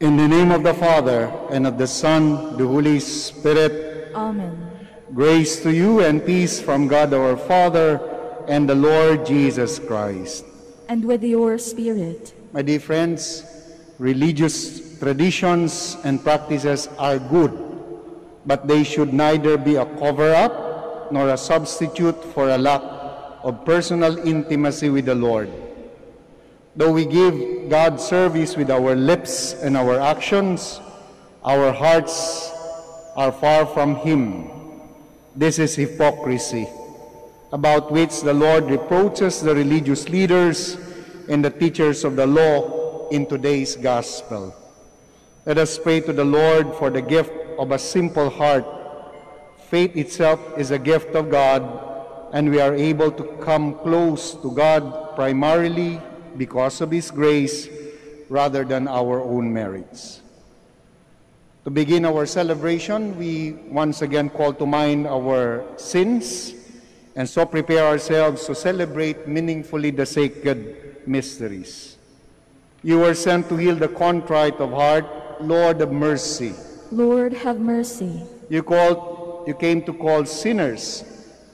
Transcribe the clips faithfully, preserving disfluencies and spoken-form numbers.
In the name of the Father, and of the Son, the Holy Spirit. Amen. Grace to you and peace from God our Father and the Lord Jesus Christ. And with your spirit. My dear friends, religious traditions and practices are good, but they should neither be a cover-up nor a substitute for a lack of personal intimacy with the Lord. Though we give God service with our lips and our actions, our hearts are far from Him. This is hypocrisy, about which the Lord reproaches the religious leaders and the teachers of the law in today's gospel. Let us pray to the Lord for the gift of a simple heart. Faith itself is a gift of God, and we are able to come close to God primarily because of His grace rather than our own merits. To begin our celebration, we once again call to mind our sins and so prepare ourselves to celebrate meaningfully the sacred mysteries. You were sent to heal the contrite of heart. Lord, have mercy. Lord, have mercy. You, called, you came to call sinners.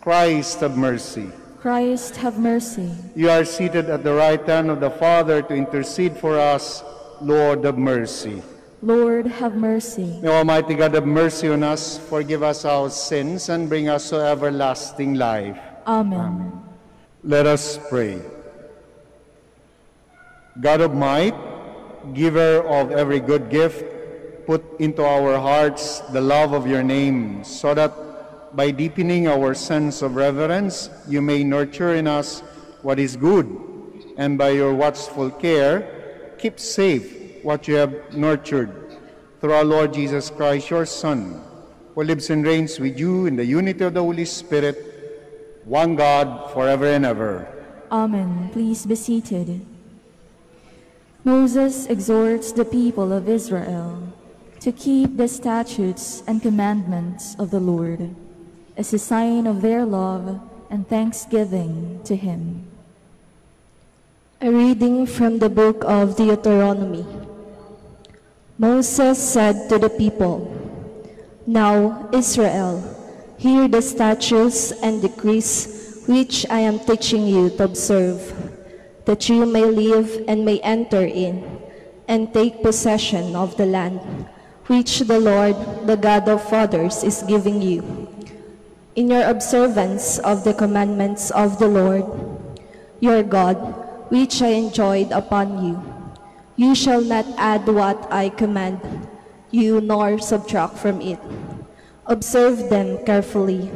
Christ, have mercy. Christ, have mercy. You are seated at the right hand of the Father to intercede for us. Lord, have mercy. Lord, have mercy. May Almighty God have mercy on us, forgive us our sins, and bring us to everlasting life. Amen. Amen. Let us pray. God of might, giver of every good gift, put into our hearts the love of your name, so that by deepening our sense of reverence, you may nurture in us what is good, and by your watchful care, keep safe what you have nurtured, through our Lord Jesus Christ, your Son, who lives and reigns with you in the unity of the Holy Spirit, one God, forever and ever. Amen. Please be seated. Moses exhorts the people of Israel to keep the statutes and commandments of the Lord as a sign of their love and thanksgiving to Him. A reading from the book of Deuteronomy. Moses said to the people, "Now, Israel, hear the statutes and decrees which I am teaching you to observe, that you may live and may enter in and take possession of the land which the Lord, the God of fathers, is giving you. In your observance of the commandments of the Lord, your God, which I enjoined upon you, you shall not add what I command you, nor subtract from it. Observe them carefully,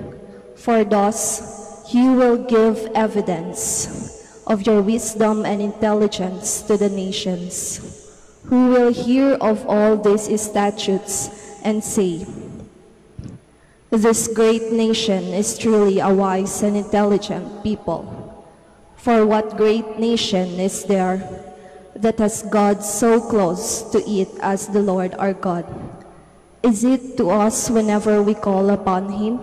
for thus you will give evidence of your wisdom and intelligence to the nations, who will hear of all these statutes and say, 'This great nation is truly a wise and intelligent people.' For what great nation is there that has God so close to it as the Lord our God? Is it to us whenever we call upon Him?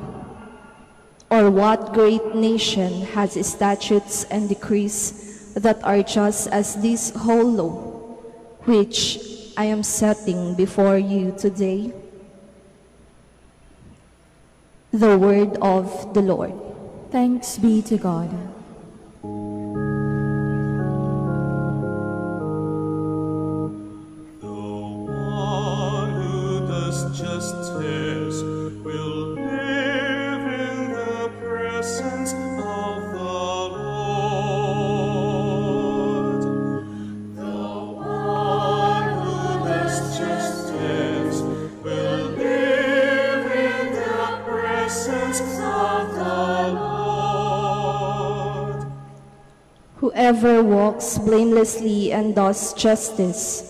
Or what great nation has statutes and decrees that are just as this whole law, which I am setting before you today?" The word of the Lord. Thanks be to God. Whoever walks blamelessly and does justice,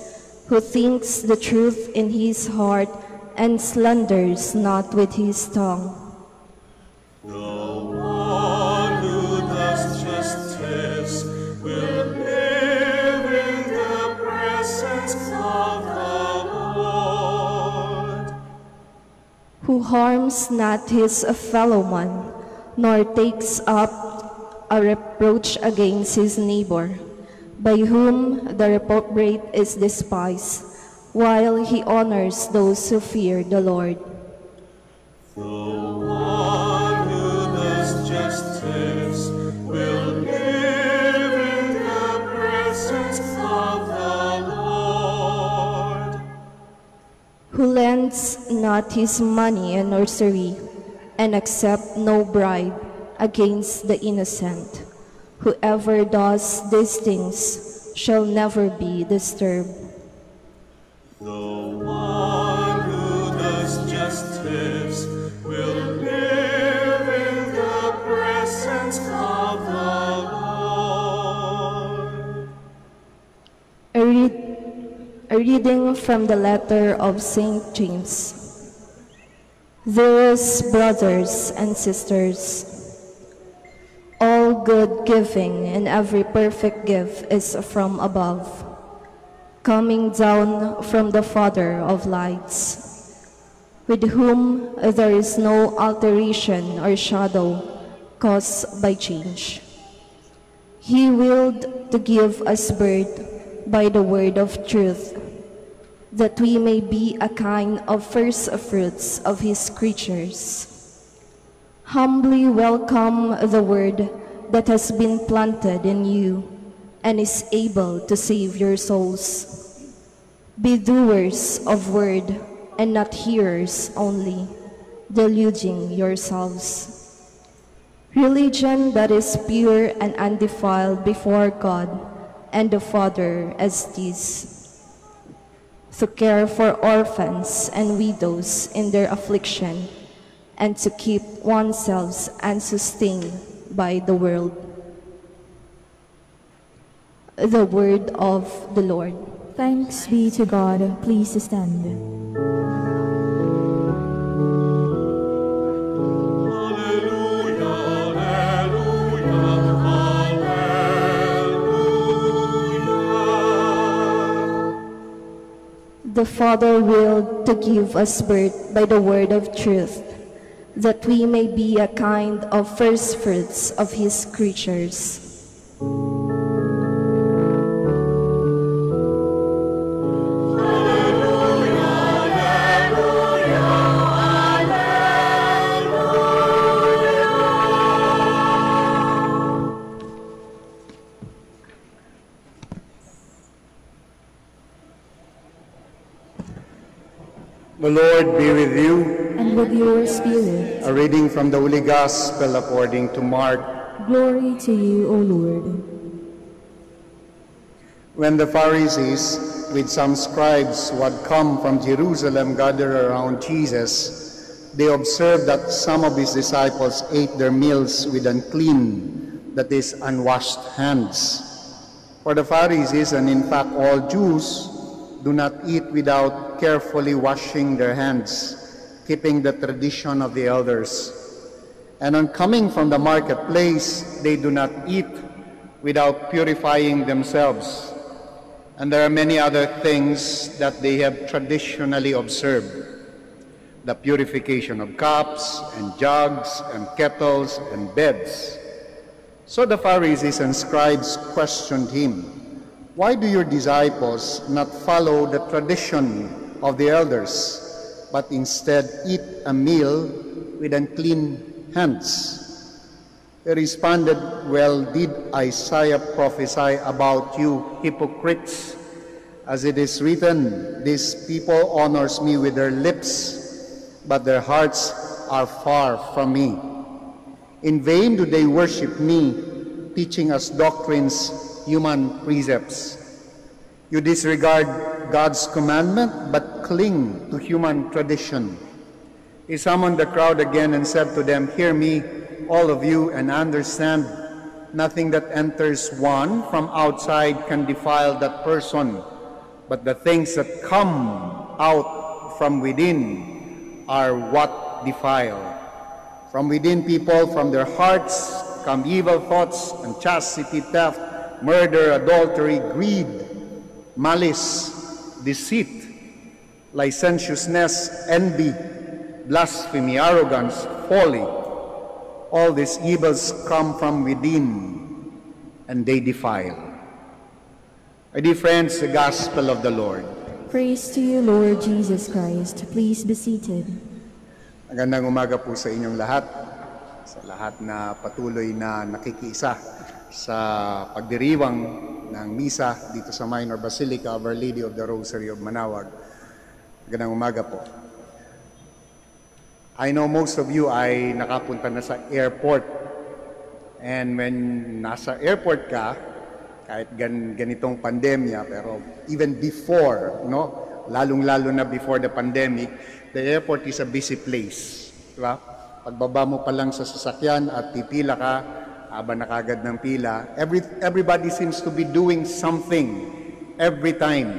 who thinks the truth in his heart and slanders not with his tongue. The one who does justice will live in the presence of the Lord. Who harms not his fellow man, nor takes up a reproach against his neighbor, by whom the reprobate is despised, while he honors those who fear the Lord. The one who does justice will live in the presence of the Lord. Who lends not his money in usury, and accepts no bribe against the innocent. Whoever does these things shall never be disturbed. The one who does justice will live in the presence of the Lord. A, read, a reading from the letter of Saint James. Dearest brothers and sisters, all good giving and every perfect gift is from above, coming down from the Father of lights, with whom there is no alteration or shadow caused by change. He willed to give us birth by the word of truth, that we may be a kind of first fruits of his creatures. Humbly welcome the word that has been planted in you and is able to save your souls. Be doers of word and not hearers only, deluding yourselves. Religion that is pure and undefiled before God and the Father is this: to care for orphans and widows in their affliction, and to keep oneself unstained by the world. The word of the Lord. Thanks be to God. Please stand. The Father willed to give us birth by the word of truth, that we may be a kind of first fruits of his creatures. Alleluia, alleluia, alleluia. The Lord be with you. And with your spirit. A reading from the Holy Gospel according to Mark. Glory to you, O Lord. When the Pharisees, with some scribes who had come from Jerusalem, gathered around Jesus, they observed that some of his disciples ate their meals with unclean, that is, unwashed hands. For the Pharisees, and in fact all Jews, do not eat without carefully washing their hands, keeping the tradition of the elders. And on coming from the marketplace, they do not eat without purifying themselves. And there are many other things that they have traditionally observed: the purification of cups and jugs and kettles and beds. So the Pharisees and scribes questioned him, "Why do your disciples not follow the tradition of the elders, but instead eat a meal with unclean hands?" He responded, "Well, did Isaiah prophesy about you hypocrites? As it is written, this people honors me with their lips, but their hearts are far from me. In vain do they worship me, teaching as doctrines human precepts. You disregard God's commandment, but cling to human tradition." He summoned the crowd again and said to them, "Hear me, all of you, and understand. Nothing that enters one from outside can defile that person, but the things that come out from within are what defile. From within people, from their hearts, come evil thoughts, unchastity, theft, murder, adultery, greed, malice, deceit, licentiousness, envy, blasphemy, arrogance, folly. All these evils come from within, and they defile." Our dear friends, the Gospel of the Lord. Praise to you, Lord Jesus Christ. Please be seated. Magandang umaga po sa inyong lahat, sa lahat na patuloy na nakikiisa sa pagdiriwang ng misa dito sa Minor Basilica of Our Lady of the Rosary of Manaoag. Magandang umaga po. I know most of you ay nakapunta na sa airport. And when nasa airport ka, kahit gan ganitong pandemya, pero even before, no, lalong-lalo na before the pandemic, the airport is a busy place, diba? Pagbaba mo pa lang sa sasakyan at pipila ka, aba na kagad ng pila. Every, everybody seems to be doing something every time.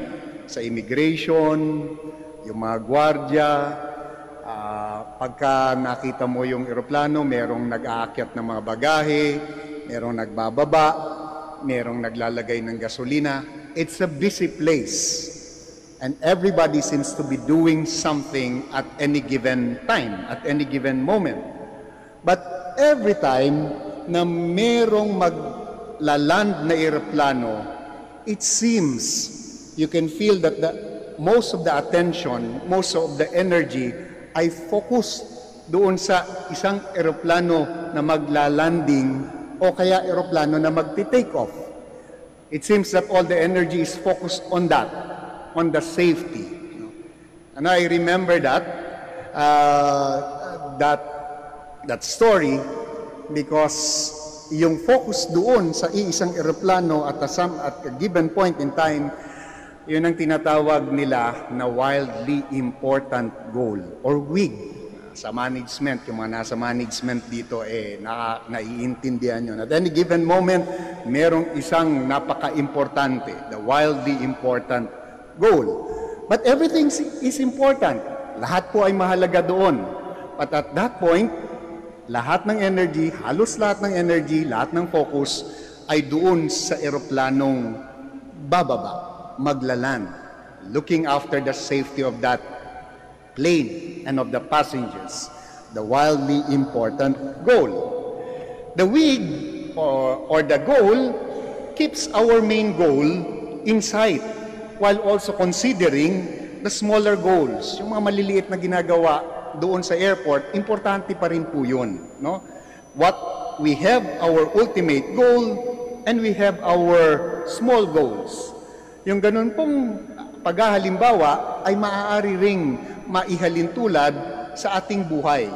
Sa immigration, yung mga gwardiya, uh, pagka nakita mo yung eroplano, merong nag-aakyat ng mga bagahe, merong nagbababa, merong naglalagay ng gasolina. It's a busy place. And everybody seems to be doing something at any given time, at any given moment. But every time na merong maglaland na eroplano, it seems you can feel that the, most of the attention, most of the energy ay focused doon sa isang eroplano na maglalanding o kaya eroplano na magti-take off. It seems that all the energy is focused on that, on the safety. And I remember that, uh, that, that story because yung focus doon sa isang eroplano at a, some, at a given point in time, yun ang tinatawag nila na wildly important goal or W I G. Sa management, yung mga nasa management dito, eh, na, naiintindihan yun. At any given moment, merong isang napaka-importante, the wildly important goal. But everything is important. Lahat po ay mahalaga doon. But at that point, lahat ng energy, halos lahat ng energy, lahat ng focus, ay doon sa eroplanong bababa, maglaland, looking after the safety of that plane and of the passengers, the wildly important goal. The W I G or, or the goal keeps our main goal in sight while also considering the smaller goals. Yung mga maliliit na ginagawa doon sa airport, importante pa rin po yun, no? What we have our ultimate goal and we have our small goals. Yung ganun pong paghahalimbawa ay maaari ring maihalin tulad sa ating buhay.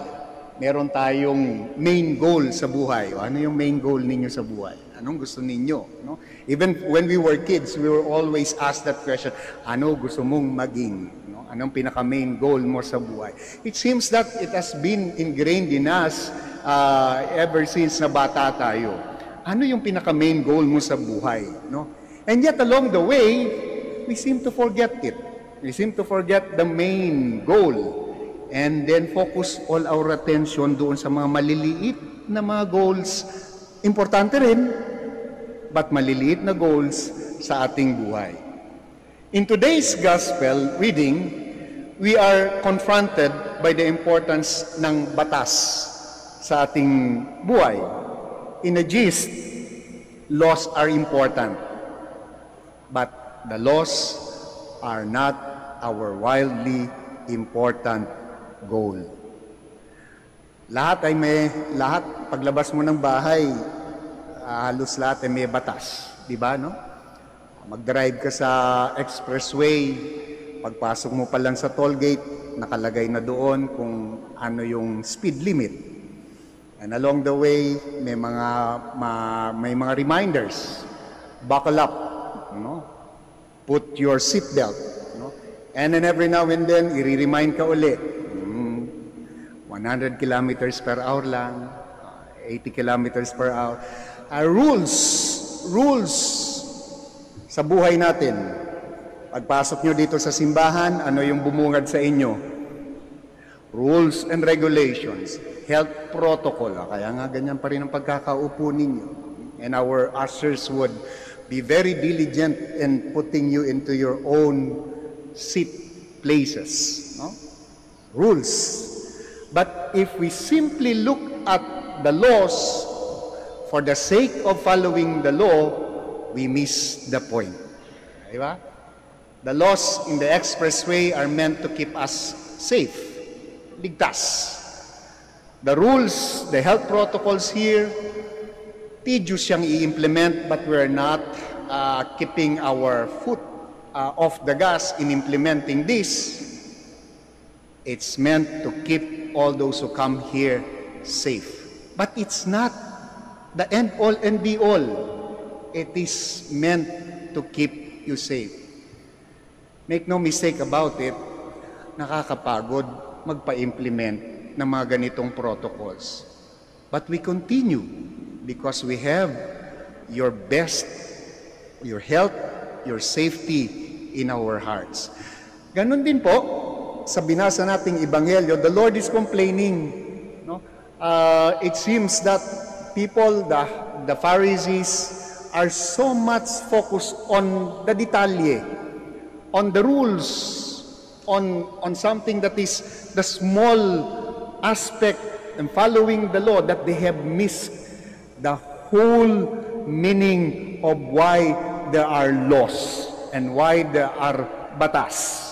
Meron tayong main goal sa buhay. Ano yung main goal ninyo sa buhay? Anong gusto ninyo? No? Even when we were kids, we were always asked that question, ano gusto mong maging? No? Anong pinaka-main goal mo sa buhay? It seems that it has been ingrained in us uh, ever since na bata tayo. Ano yung pinaka-main goal mo sa buhay? No? And yet along the way, we seem to forget it. We seem to forget the main goal and then focus all our attention doon sa mga maliliit na mga goals. Importante rin, but maliliit na goals sa ating buhay. In today's Gospel reading, we are confronted by the importance ng batas sa ating buhay. In a gist, laws are important, but the laws are not our wildly important goal. Lahat ay may, lahat, paglabas mo ng bahay, uh, halos lahat ay may batas. Diba, no? Mag-drive ka sa expressway, pagpasok mo pa lang sa toll gate, nakalagay na doon kung ano yung speed limit. And along the way, may mga, ma, may mga reminders. Buckle up, no? Put your seatbelt. And then every now and then, i-remind ka ulit. one hundred kilometers per hour lang, eighty kilometers per hour. Uh, rules, rules sa buhay natin. Pagpasok nyo dito sa simbahan, ano yung bumungad sa inyo? Rules and regulations, health protocol. Kaya nga ganyan pa rin ang pagkakaupo ninyo. And our ushers would be very diligent in putting you into your own seat places, no? Rules. But if we simply look at the laws for the sake of following the law, we miss the point. Diba? The laws in the expressway are meant to keep us safe, ligtas. The rules, the health protocols here, tedious siyang i-implement, but we're not uh, keeping our foot uh, off the gas in implementing this. It's meant to keep all those who come here safe. But it's not the end all and be all. It is meant to keep you safe. Make no mistake about it, nakakapagod magpa-implement ng mga ganitong protocols. But we continue because we have your best, your health, your safety in our hearts. Ganon din po sa binasa nating Ebanghelyo, the Lord is complaining. No? Uh, it seems that people, the, the Pharisees, are so much focused on the detalye, on the rules, on, on something that is the small aspect and following the law, that they have missed the whole meaning of why there are laws and why there are batas.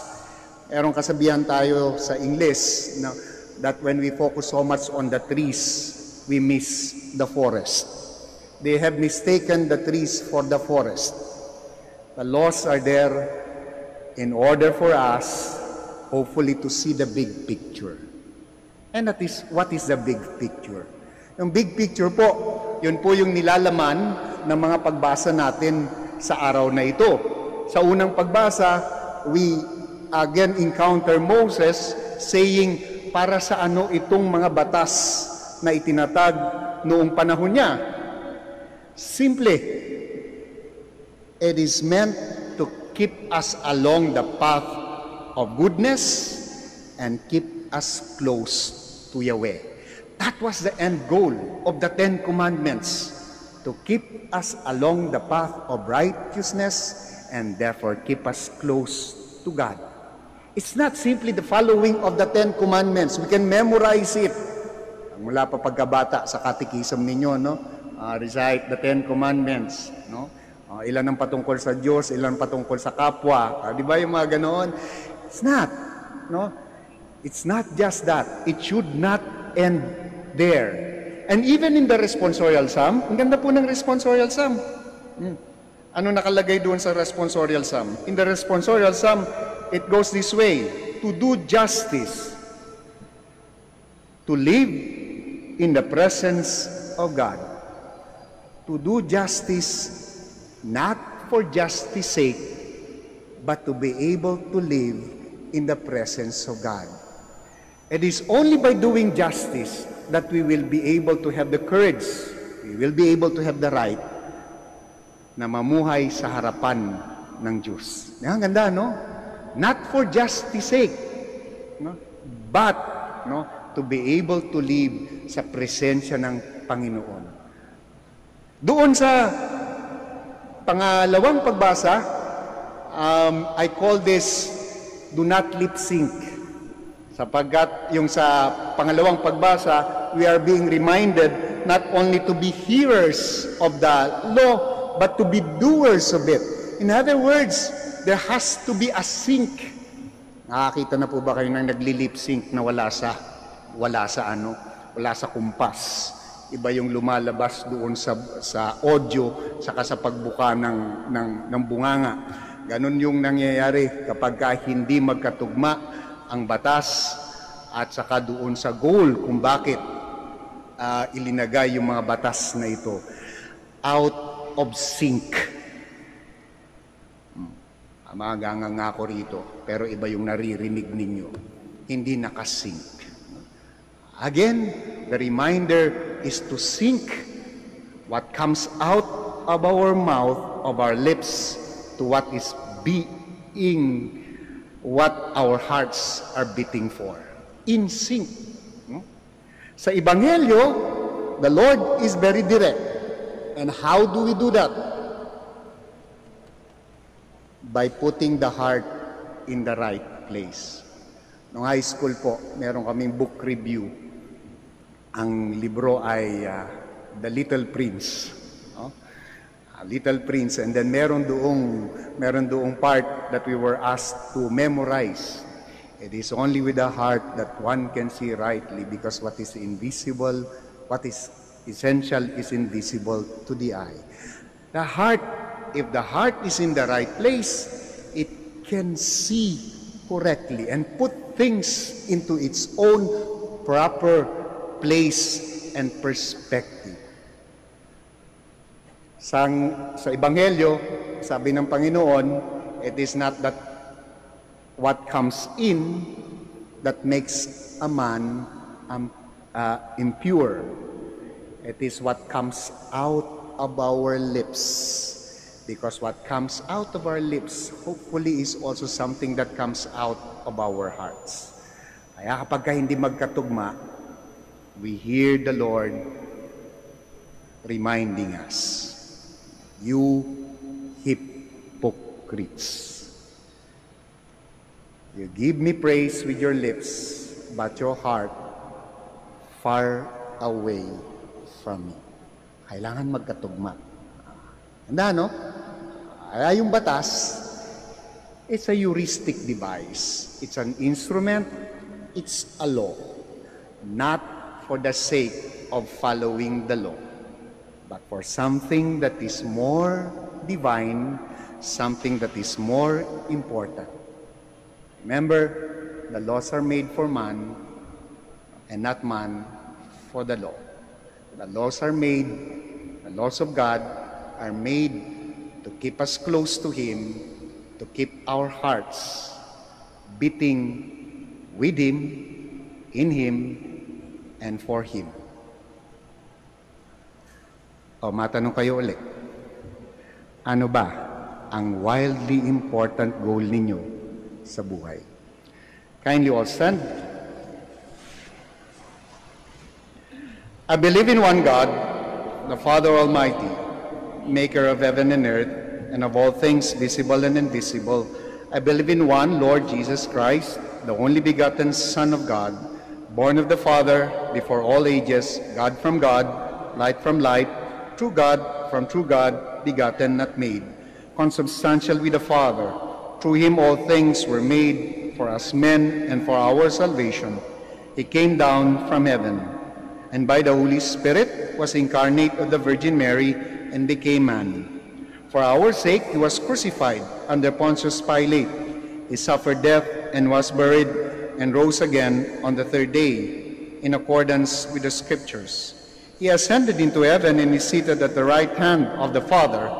Erong kasabihan tayo sa English na, that when we focus so much on the trees, we miss the forest. They have mistaken the trees for the forest. The laws are there in order for us, hopefully, to see the big picture. And that is, what is the big picture? Yung big picture po, yun po yung nilalaman ng mga pagbasa natin sa araw na ito. Sa unang pagbasa, we again encounter Moses saying, para sa ano itong mga batas na itinatag noong panahon niya? Simple. It is meant to keep us along the path of goodness and keep us close to Yahweh. That was the end goal of the Ten Commandments, to keep us along the path of righteousness and therefore keep us close to God. It's not simply the following of the Ten Commandments. We can memorize it. Mula pa pagkabata sa katikism ninyo, no? Uh, recite the Ten Commandments, no? Uh, ilan ang patungkol sa Diyos, ilan patungkol sa kapwa. Uh, di ba yung mga ganoon? It's not, no? It's not just that. It should not end there. And even in the responsorial psalm, ang ganda po ng responsorial psalm. Hmm. Ano nakalagay doon sa responsorial psalm? In the responsorial psalm, it goes this way: to do justice, to live in the presence of God, to do justice, not for justice sake, but to be able to live in the presence of God. It is only by doing justice that we will be able to have the courage, we will be able to have the right na mamuhay sa harapan ng Diyos. Ang ganda, no? Not for justice sake, no? But no, to be able to live sa presensya ng Panginoon. Doon sa pangalawang pagbasa, um, I call this, do not lip sync. Sapagkat yung sa pangalawang pagbasa, we are being reminded not only to be hearers of the law, but to be doers of it. In other words, there has to be a sync. Nakakita na po ba kayo ng nagli-lip-sync na wala sa, wala sa ano, wala sa kumpas? Iba yung lumalabas doon sa, sa audio, saka sa pagbuka ng, ng, ng bunganga. Ganon yung nangyayari kapag ka hindi magkatugma ang batas at saka doon sa goal kung bakit uh, ilinagay yung mga batas na ito. Out of sync. Maganganga ko rito, pero iba yung naririnig ninyo. Hindi nakasync. Again, the reminder is to sync what comes out of our mouth, of our lips, to what is being, what our hearts are beating for. In sync. Sa Ebanghelyo, the Lord is very direct. And how do we do that? By putting the heart in the right place. Noong high school po, meron kaming book review. Ang libro ay uh, The Little Prince. No? Uh, Little Prince. And then meron doong, meron doong part that we were asked to memorize. It is only with the heart that one can see rightly, because what is invisible, what is essential, is invisible to the eye. The heart, if the heart is in the right place, it can see correctly and put things into its own proper place and perspective. Sang, sa Ebanghelyo, sabi ng Panginoon, it is not that what comes in that makes a man um, uh, impure. It is what comes out of our lips. Because what comes out of our lips, hopefully, is also something that comes out of our hearts. Kaya kapag hindi magkatugma, we hear the Lord reminding us, "You hypocrites. You give me praise with your lips, but your heart far away from me." Kailangan magkatugma. Handa, no? Ay, yung batas, it's a heuristic device. It's an instrument. It's a law. Not for the sake of following the law, but for something that is more divine, something that is more important. Remember, the laws are made for man, and not man for the law. The laws are made, the laws of God are made to keep us close to Him, to keep our hearts beating with Him, in Him, and for Him. O, matanong kayo ulit, ano ba ang wildly important goal ninyo sa buhay? Kindly all stand. I believe in one God, the Father Almighty, maker of heaven and earth, and of all things visible and invisible. I believe in one Lord Jesus Christ, the only begotten Son of God, born of the Father before all ages, God from God, light from light, true God from true God, begotten, not made, consubstantial with the Father. Through him all things were made, for us men and for our salvation. He came down from heaven, and by the Holy Spirit was incarnate of the Virgin Mary and became man. For our sake he was crucified under Pontius Pilate. He suffered death and was buried, and rose again on the third day, in accordance with the Scriptures. He ascended into heaven and is seated at the right hand of the Father.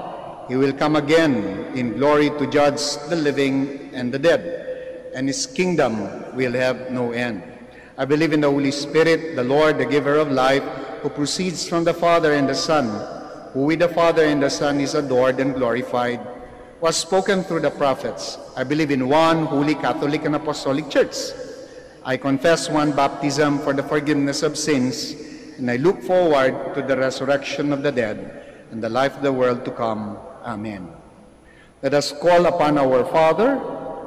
He will come again in glory to judge the living and the dead, and his kingdom will have no end. I believe in the Holy Spirit, the Lord, the giver of life, who proceeds from the Father and the Son, who with the Father and the Son is adored and glorified, was spoken through the prophets. I believe in one holy Catholic and Apostolic Church. I confess one baptism for the forgiveness of sins, and I look forward to the resurrection of the dead and the life of the world to come. Amen. Let us call upon our Father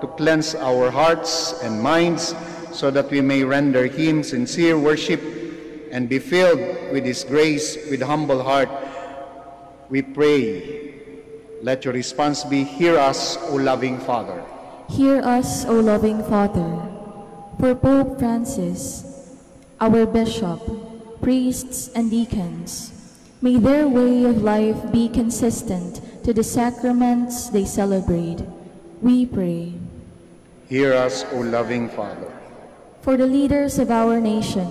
to cleanse our hearts and minds so that we may render Him sincere worship and be filled with His grace with humble heart. We pray, let your response be, "Hear us, O loving Father." Hear us, O loving Father. For Pope Francis, our Bishop, priests and deacons, may their way of life be consistent to the sacraments they celebrate, we pray. Hear us, O loving Father. For the leaders of our nation,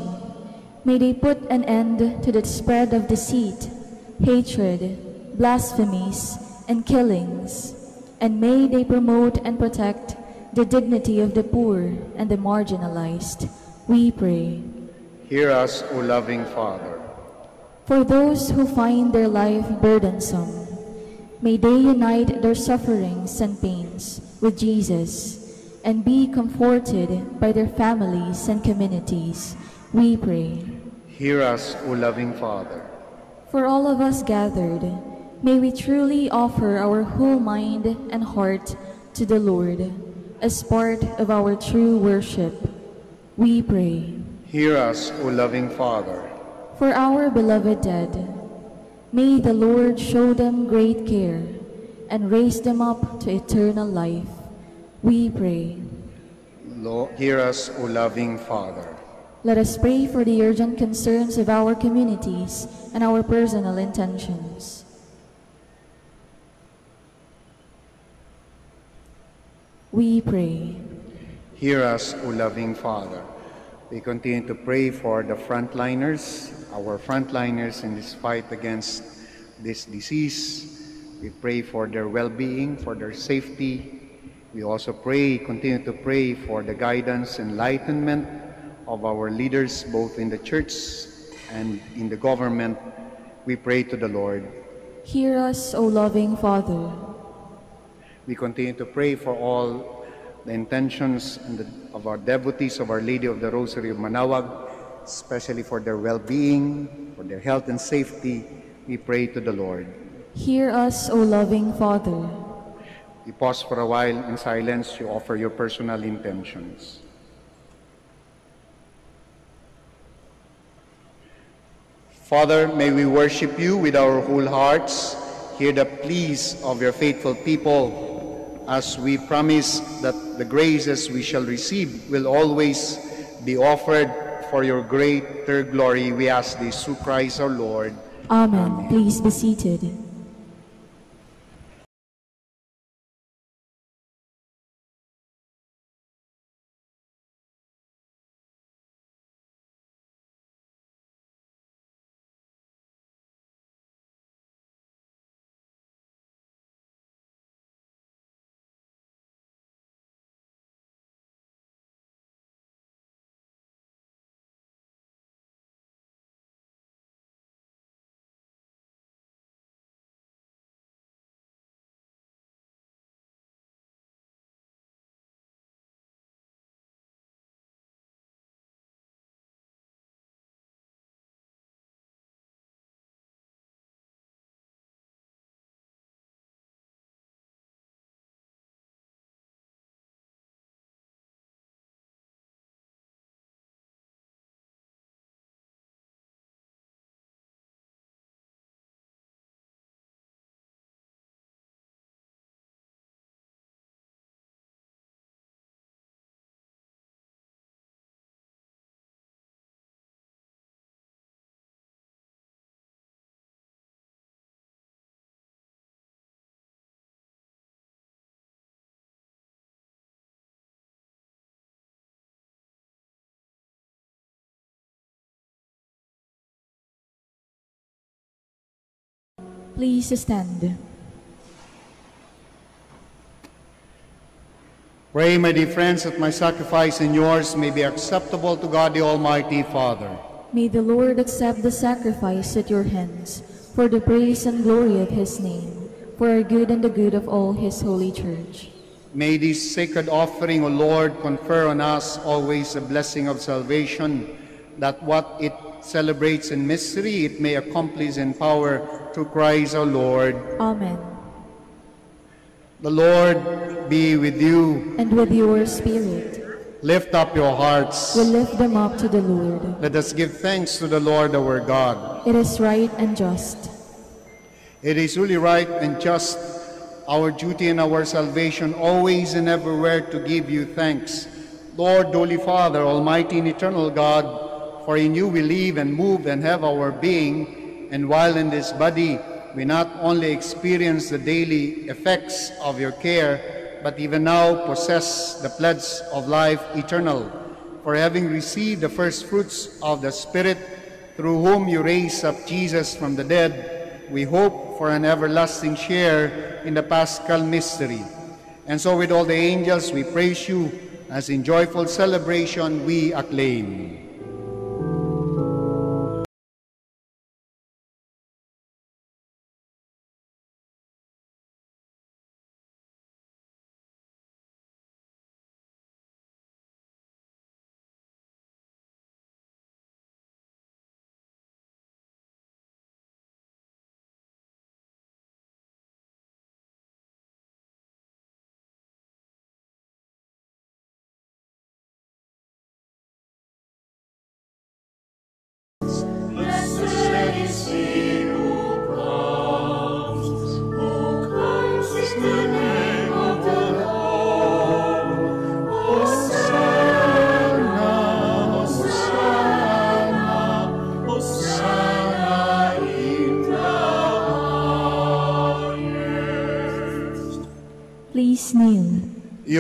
may they put an end to the spread of deceit, hatred, blasphemies, and killings, and may they promote and protect the dignity of the poor and the marginalized, we pray. Hear us, O loving Father. For those who find their life burdensome, may they unite their sufferings and pains with Jesus and be comforted by their families and communities, we pray. Hear us, O loving Father. For all of us gathered, may we truly offer our whole mind and heart to the Lord as part of our true worship, we pray. Hear us, O loving Father. For our beloved dead, may the Lord show them great care and raise them up to eternal life, we pray. Lord, hear us, O loving Father. Let us pray for the urgent concerns of our communities and our personal intentions. We pray. Hear us, O loving Father. We continue to pray for the frontliners, our frontliners in this fight against this disease. We pray for their well-being, for their safety. We also pray, continue to pray for the guidance and enlightenment of our leaders, both in the church and in the government. We pray to the Lord. Hear us, O loving Father. We continue to pray for all the intentions and the, of our devotees of Our Lady of the Rosary of Manaoag, especially for their well-being, for their health and safety. We pray to the Lord. Hear us, O loving Father. We pause for a while in silence. You offer your personal intentions. Father, may we worship you with our whole hearts. Hear the pleas of your faithful people as we promise that the graces we shall receive will always be offered for your greater glory. We ask this through Christ our Lord. Amen. Amen. Please be seated. Please stand. Pray, my dear friends, that my sacrifice and yours may be acceptable to God the Almighty Father. May the Lord accept the sacrifice at your hands for the praise and glory of his name, for our good and the good of all his holy church. May this sacred offering, O Lord, confer on us always the blessing of salvation, that what it celebrates in mystery, it may accomplish in power through Christ our Lord. Amen. The Lord be with you. And with your spirit. Lift up your hearts. We lift them up to the Lord. Let us give thanks to the Lord our God. It is right and just. It is really right and just, our duty and our salvation, always and everywhere to give you thanks. Lord, Holy Father, Almighty and Eternal God, for in you we live and move and have our being, and while in this body we not only experience the daily effects of your care, but even now possess the pledge of life eternal. For having received the first fruits of the Spirit, through whom you raised up Jesus from the dead, we hope for an everlasting share in the Paschal mystery. And so with all the angels we praise you, as in joyful celebration we acclaim.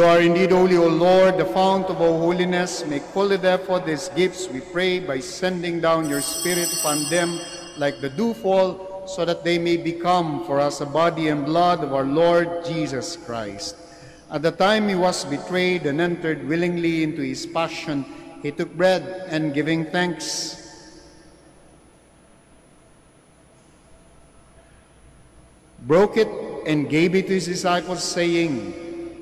You are indeed holy, O Lord, the fount of all holiness. Make holy, therefore, these gifts, we pray, by sending down your Spirit upon them like the dewfall, so that they may become for us a body and blood of our Lord Jesus Christ. At the time he was betrayed and entered willingly into his passion, he took bread and, giving thanks, broke it and gave it to his disciples, saying,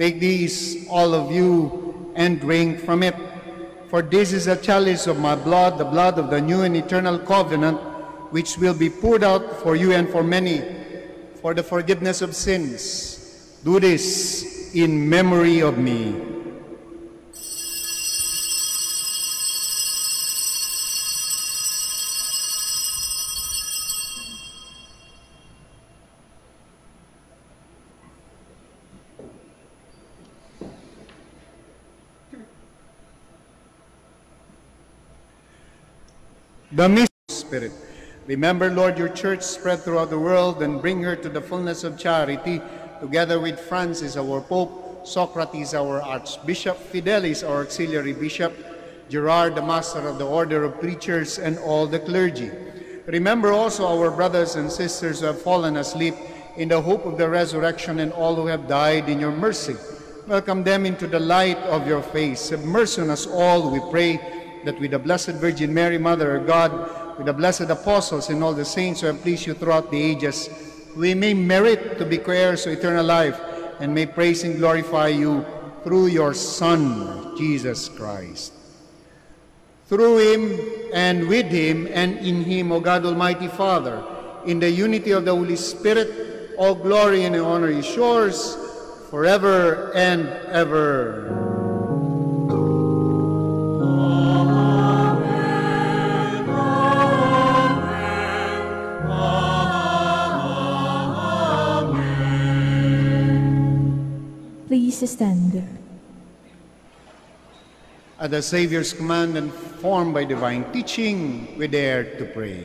"Take these, all of you, and drink from it. For this is the chalice of my blood, the blood of the new and eternal covenant, which will be poured out for you and for many for the forgiveness of sins. Do this in memory of me." The mystery of the Spirit. Remember, Lord, your church spread throughout the world, and bring her to the fullness of charity, together with Francis, our Pope, Socrates, our Archbishop, Fidelis, our Auxiliary Bishop, Gerard, the Master of the Order of Preachers, and all the clergy. Remember also our brothers and sisters who have fallen asleep in the hope of the resurrection, and all who have died in your mercy. Welcome them into the light of your face. Have mercy on us all, we pray, that with the Blessed Virgin Mary, Mother of God, with the blessed apostles and all the saints who have pleased you throughout the ages, we may merit to be heirs to eternal life, and may praise and glorify you through your Son, Jesus Christ. Through him, and with him, and in him, O God, Almighty Father, in the unity of the Holy Spirit, all glory and honor is yours, forever and ever. Please stand. At the Savior's command and formed by divine teaching, we dare to pray.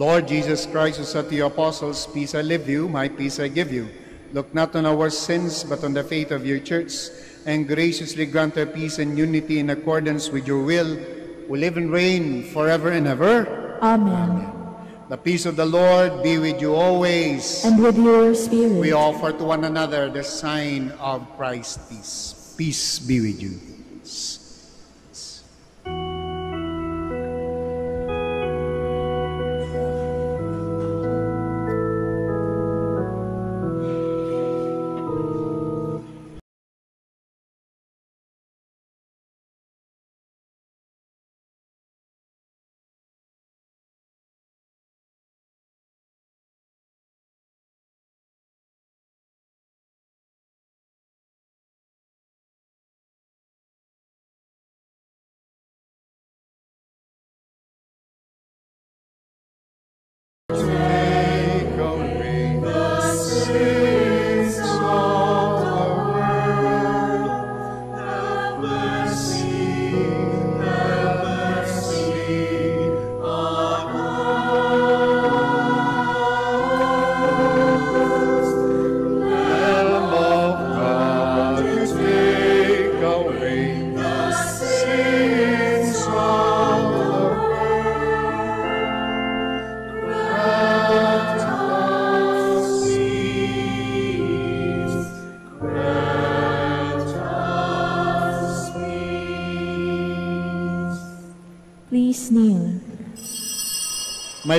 Lord Jesus Christ, who said to the apostles, peace I leave you, my peace I give you. Look not on our sins, but on the faith of your church, and graciously grant her peace and unity in accordance with your will, who live and reign forever and ever. Amen. The peace of the Lord be with you always. And with your spirit. We offer to one another the sign of Christ's peace. Peace be with you. My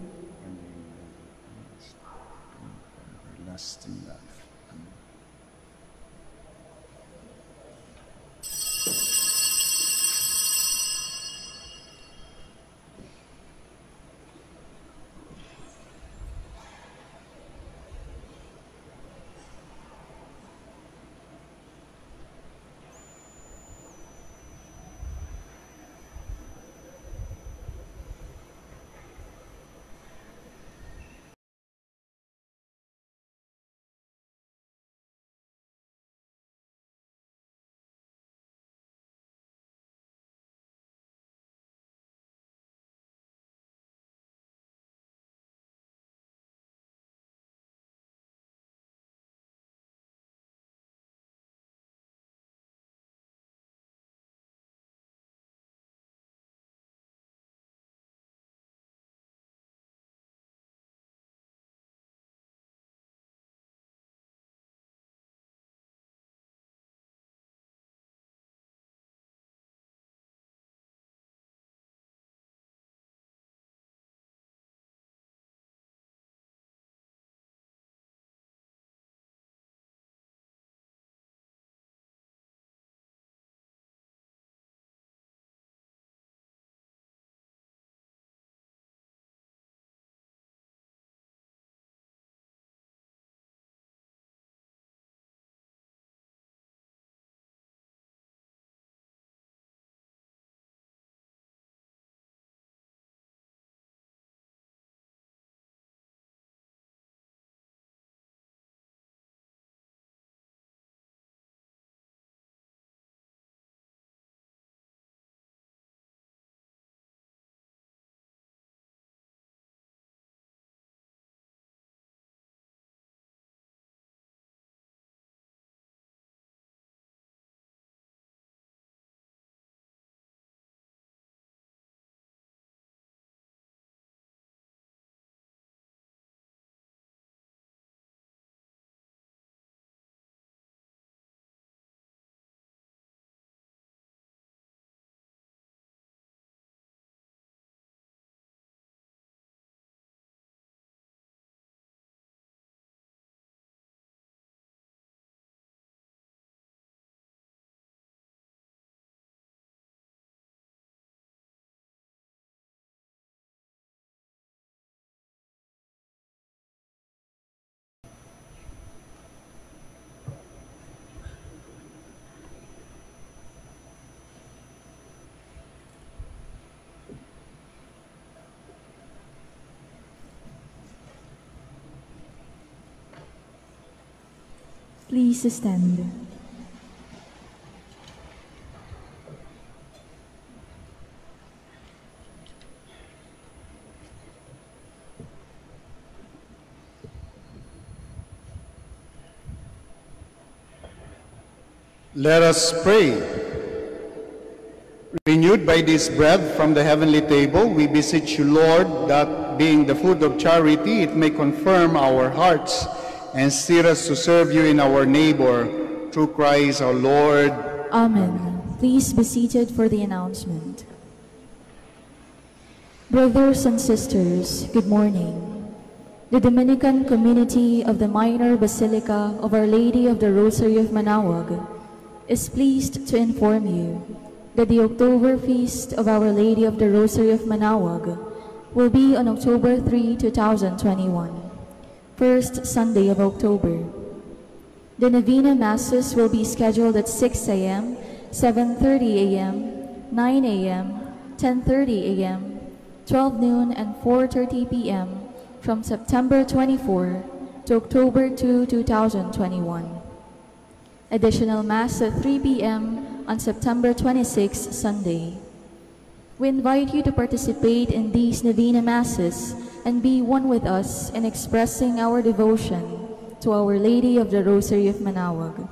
Please stand. Let us pray. Renewed by this bread from the heavenly table, we beseech you, Lord, that being the food of charity, it may confirm our hearts and steer us to serve you in our neighbor, through Christ our Lord. Amen. Please be seated for the announcement. Brothers and sisters, good morning. The Dominican community of the Minor Basilica of Our Lady of the Rosary of Manaoag is pleased to inform you that the October Feast of Our Lady of the Rosary of Manaoag will be on October third, two thousand twenty-one, first Sunday of October. The Novena Masses will be scheduled at six A M, seven thirty A M, nine A M, ten thirty A M, twelve noon, and four thirty P M from September twenty-fourth to October second, two thousand twenty-one. Additional Mass at three P M on September twenty-sixth, Sunday. We invite you to participate in these Novena Masses and be one with us in expressing our devotion to Our Lady of the Rosary of Manaoag.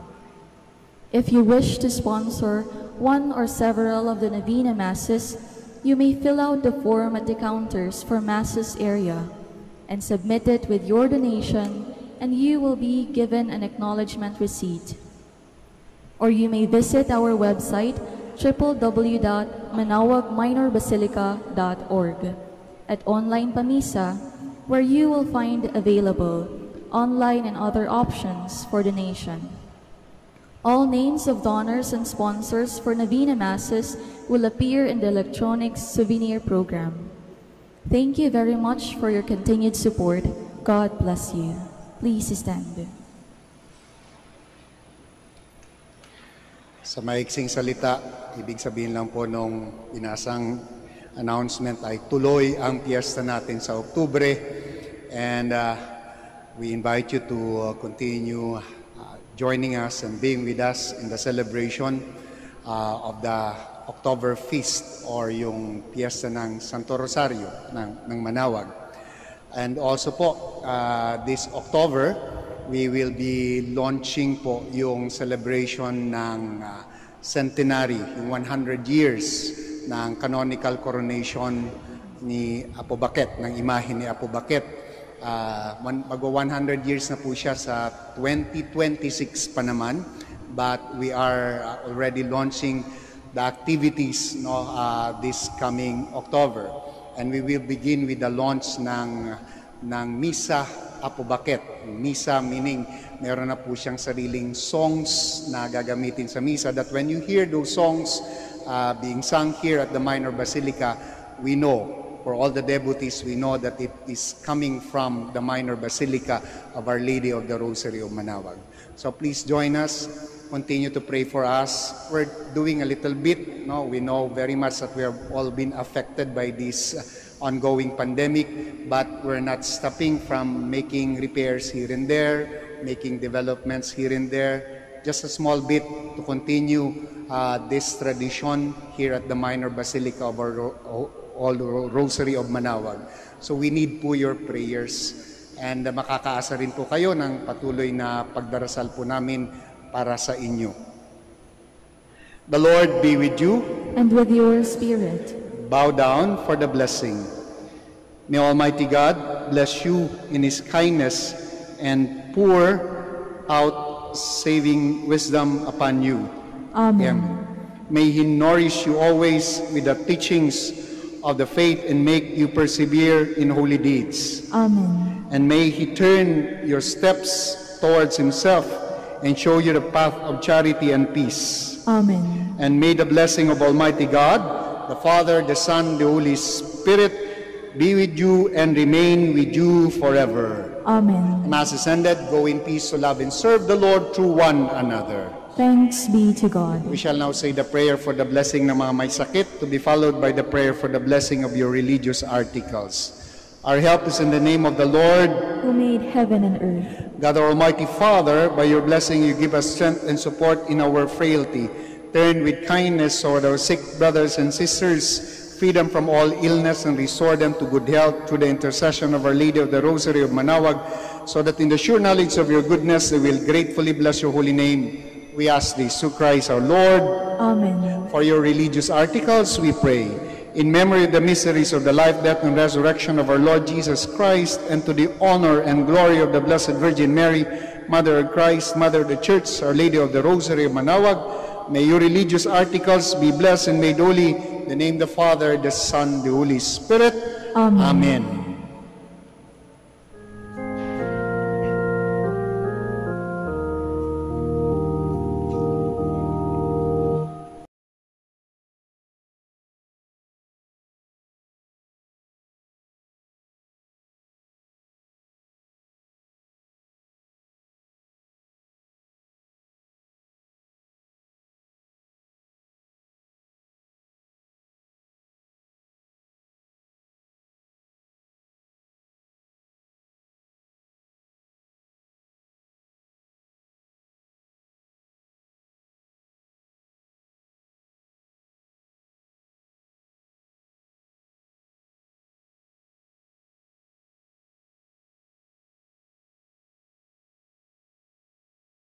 If you wish to sponsor one or several of the Novena Masses, you may fill out the form at the counters for Masses area and submit it with your donation, and you will be given an acknowledgement receipt. Or you may visit our website, w w w dot manaoag minor basilica dot org, at Online Pamisa, where you will find available online and other options for donation. All names of donors and sponsors for Novena Masses will appear in the electronic souvenir program. Thank you very much for your continued support. God bless you. Please stand. Sa maiksing salita, ibig sabihin lang po nung binasang announcement ay tuloy ang piyesta natin sa Oktubre, and uh, we invite you to uh, continue uh, joining us and being with us in the celebration uh, of the October Feast, or yung piyesta ng Santo Rosario ng, ng Manaoag. And also po, uh, this October, we will be launching po yung celebration ng uh, centenary, yung one hundred years ng canonical coronation ni Apo Baket, ng imahe ni Apo Baket. Uh, Mag-one hundred years na po siya sa twenty twenty-six pa naman, but we are uh, already launching the activities no, uh, this coming October. And we will begin with the launch ng, ng Misa Apo Baket. Misa meaning meron na po siyang sariling songs na gagamitin sa Misa, that when you hear those songs uh, being sung here at the Minor Basilica, we know, for all the devotees, we know that it is coming from the Minor Basilica of Our Lady of the Rosary of Manaoag. So please join us, continue to pray for us. We're doing a little bit, no? We know very much that we have all been affected by this uh, ongoing pandemic, but we're not stopping from making repairs here and there, making developments here and there, just a small bit to continue uh, this tradition here at the Minor Basilica of our Ro all Rosary of Manaoag. So we need po your prayers, and uh, makakaasa rin po kayo ng patuloy na pagdarasal po namin para sa inyo. The Lord be with you. And with your spirit. Bow down for the blessing. May Almighty God bless you in His kindness and pour out saving wisdom upon you. Amen. Amen. May He nourish you always with the teachings of the faith and make you persevere in holy deeds. Amen. And may He turn your steps towards Himself and show you the path of charity and peace. Amen. And may the blessing of Almighty God, the Father, the Son, the Holy Spirit, be with you and remain with you forever. Amen. Mass is ended. Go in peace to love and serve the Lord through one another. Thanks be to God. We shall now say the prayer for the blessing ng mga may sakit, to be followed by the prayer for the blessing of your religious articles. Our help is in the name of the Lord, who made heaven and earth. God, our Almighty Father, by your blessing you give us strength and support in our frailty. Turn with kindness toward our sick brothers and sisters, free them from all illness, and restore them to good health through the intercession of Our Lady of the Rosary of Manaoag, so that in the sure knowledge of your goodness they will gratefully bless your holy name. We ask this through Christ our Lord. Amen. For your religious articles, we pray. In memory of the mysteries of the life, death, and resurrection of our Lord Jesus Christ, and to the honor and glory of the Blessed Virgin Mary, Mother of Christ, Mother of the Church, Our Lady of the Rosary of Manaoag, may your religious articles be blessed and made holy. In the name of the Father, the Son, the Holy Spirit. Amen. Amen.